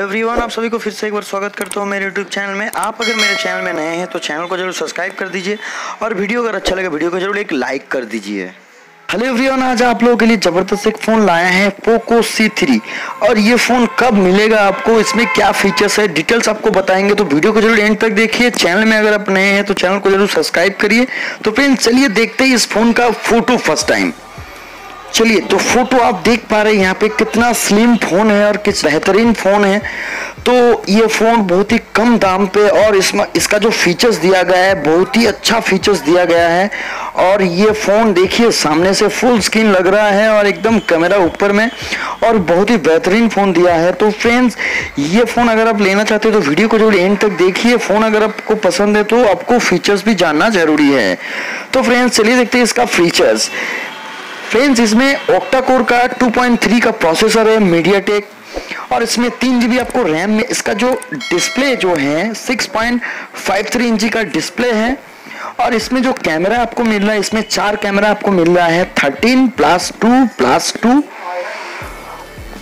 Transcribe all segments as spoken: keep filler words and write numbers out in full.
Everyone, आप सभी को फिर से एक बार स्वागत करता हूँ मेरे यूट्यूब चैनल में। आप अगर मेरे चैनल में नए हैं तो चैनल को जरूर सब्सक्राइब कर दीजिए और वीडियो अगर अच्छा लगे वीडियो को जरूर एक लाइक कर दीजिए। हेलो एवरीवन, आज आप लोगों के लिए ज़बरदस्त एक फ़ोन लाया है पोको सी थ्री। और ये फ़ोन कब मिलेगा आपको, इसमें क्या फीचर्स है, डिटेल्स आपको बताएंगे, तो वीडियो को जरूर एंड तक देखिए। चैनल में अगर आप नए हैं तो चैनल को जरूर सब्सक्राइब करिए। तो फ्रेंड्स चलिए देखते हैं इस फ़ोन का फोटो फर्स्ट टाइम। चलिए, तो फोटो आप देख पा रहे हैं यहाँ पे कितना स्लिम फ़ोन है और किस बेहतरीन फ़ोन है। तो ये फ़ोन बहुत ही कम दाम पे और इसमें इसका जो फीचर्स दिया गया है बहुत ही अच्छा फीचर्स दिया गया है। और ये फ़ोन देखिए सामने से फुल स्क्रीन लग रहा है और एकदम कैमरा ऊपर में, और बहुत ही बेहतरीन फ़ोन दिया है। तो फ्रेंड्स ये फ़ोन अगर आप लेना चाहते हो तो वीडियो को जरूर एंड तक देखिए। फ़ोन अगर आपको पसंद है तो आपको फीचर्स भी जानना ज़रूरी है। तो फ्रेंड्स चलिए देखते हैं इसका फीचर्स। फ्रेंड्स इसमें ऑक्टा कोर का टू पॉइंट थ्री का प्रोसेसर है मीडियाटेक, और इसमें तीन जीबी आपको रैम में। इसका जो डिस्प्ले जो है सिक्स पॉइंट फाइव थ्री इंची का डिस्प्ले है, और इसमें जो कैमरा आपको मिल रहा है इसमें चार कैमरा आपको मिल रहा है, thirteen plus two plus two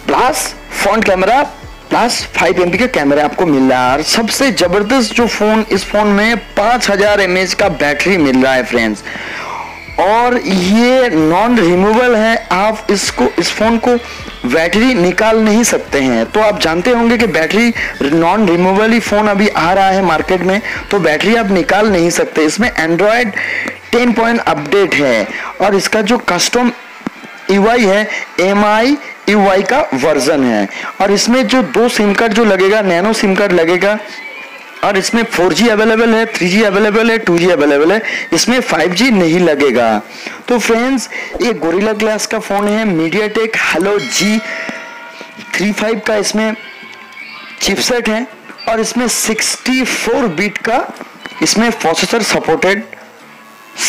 plus front camera plus five M P का कैमरा आपको मिल रहा है। और सबसे ज़बरदस्त जो फ़ोन, इस फ़ोन में पाँच हज़ार एम एच का बैटरी मिल रहा है फ्रेंड्स, और ये नॉन रिमूवेबल है। आप इसको इस फ़ोन को बैटरी निकाल नहीं सकते हैं। तो आप जानते होंगे कि बैटरी नॉन रिमूवेबल ही फ़ोन अभी आ रहा है मार्केट में, तो बैटरी आप निकाल नहीं सकते। इसमें एंड्रॉयड टेन पॉइंट अपडेट है, और इसका जो कस्टम यू आई है एम आई यू आई का वर्जन है। और इसमें जो दो सिम कार्ड जो लगेगा, नैनो सिम कार्ड लगेगा, और इसमें फोर जी अवेलेबल है, थ्री जी अवेलेबल है, टू जी अवेलेबल है, इसमें फाइव जी नहीं लगेगा। तो फ्रेंड्स ये गोरिल्ला ग्लास का फ़ोन है, MediaTek Helio G thirty five का इसमें चिपसेट है, और इसमें सिक्सटी फोर बिट का इसमें प्रोसेसर सपोर्टेड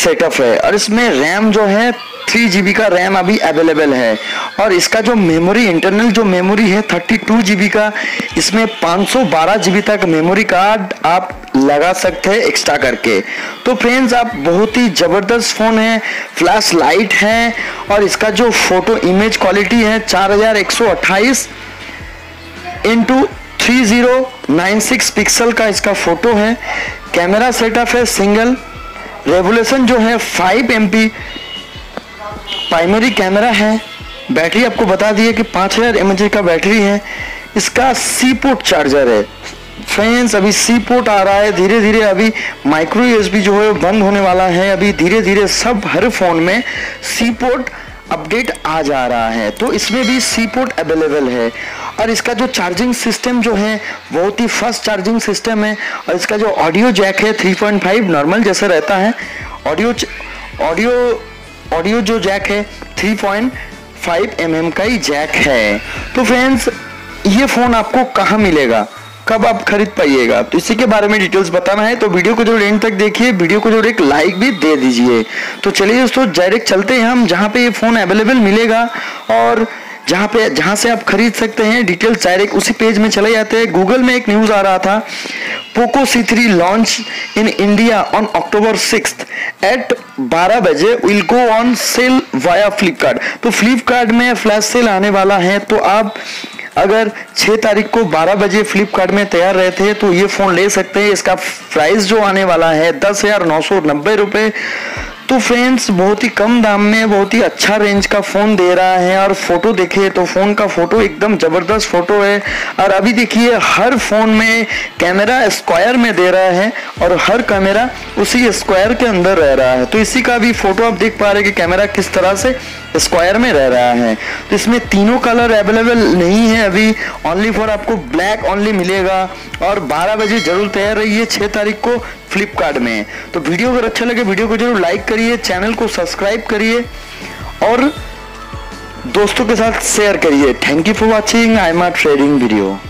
सेटअप है, और इसमें रैम जो है थ्री जी बी का रैम अभी अवेलेबल है। और इसका जो मेमोरी, इंटरनल जो मेमोरी है थर्टी टू जी बी का, इसमें पाँच सौ बारह जी बी तक मेमोरी कार्ड आप लगा सकते हैं एक्स्ट्रा करके। तो फ्रेंड्स आप बहुत ही ज़बरदस्त फ़ोन है, फ्लैश लाइट है, और इसका जो फोटो इमेज क्वालिटी है चार हज़ार एक सौ अट्ठाईस into three zero nine six pixel का इसका फ़ोटो है। कैमरा सेटअप है सिंगल, रेवोल्यूशन जो है five M P primary camera है, बैटरी आपको बता दिए कि पाँच हज़ार एम एच का बैटरी है। इसका सी पोर्ट चार्जर है फ्रेंड्स, अभी सी पोर्ट आ रहा है धीरे धीरे, अभी माइक्रो यूएसबी जो है बंद होने वाला है, अभी धीरे धीरे सब हर फ़ोन में सी पोर्ट अपडेट आ जा रहा है, तो इसमें भी सी पोर्ट अवेलेबल है। और इसका जो चार्जिंग सिस्टम जो है बहुत ही फास्ट चार्जिंग सिस्टम है, और इसका जो ऑडियो जैक है थ्री पॉइंट फाइव नॉर्मल जैसा रहता है, ऑडियो ऑडियो ऑडियो जो जैक है थ्री पॉइंट फाइव एमएम का ही जैक है। तो फ्रेंड्स ये फ़ोन आपको कहाँ मिलेगा, कब आप खरीद पाइएगा, तो इसी के बारे में डिटेल्स बताना है, तो वीडियो को जरूर एंड तक देखिए, वीडियो को जरूर एक लाइक भी दे दीजिए। तो चलिए दोस्तों डायरेक्ट चलते हैं हम जहाँ पे ये फ़ोन अवेलेबल मिलेगा, और जहाँ पे जहाँ से आप खरीद सकते हैं डिटेल्स डायरेक्ट उसी पेज में चले जाते हैं। गूगल में एक न्यूज़ आ रहा था, Poco C three launch in India on October six eight बारह बजे will go on sale via Flipkart. तो फ्लिपकार्ट में फ्लैश सेल आने वाला है, तो आप अगर छह तारीख को बारह बजे फ्लिपकार्ट में तैयार रहते हैं तो ये फ़ोन ले सकते हैं। इसका प्राइस जो आने वाला है दस हज़ार नौ सौ नब्बे रुपये। तो फ्रेंड्स बहुत ही कम दाम में बहुत ही अच्छा रेंज का फ़ोन दे रहा है। और फ़ोटो देखिए तो फ़ोन का फ़ोटो एकदम ज़बरदस्त फ़ोटो है। और अभी देखिए हर फ़ोन में कैमरा स्क्वायर में दे रहा है, और हर कैमरा उसी स्क्वायर के अंदर रह रहा है, तो इसी का भी फ़ोटो आप देख पा रहे हैं कि कैमरा किस तरह से स्क्वायर में रह रहा है। तो इसमें तीनों कलर अवेलेबल नहीं है अभी, ओनली फॉर आपको ब्लैक ओनली मिलेगा। और बारह बजे जरूर तैयार रहिए छह तारीख को फ्लिपकार्ट में। तो वीडियो अगर अच्छा लगे वीडियो को जरूर लाइक करिए, चैनल को सब्सक्राइब करिए और दोस्तों के साथ शेयर करिए। Thank you for watching I M R trading video.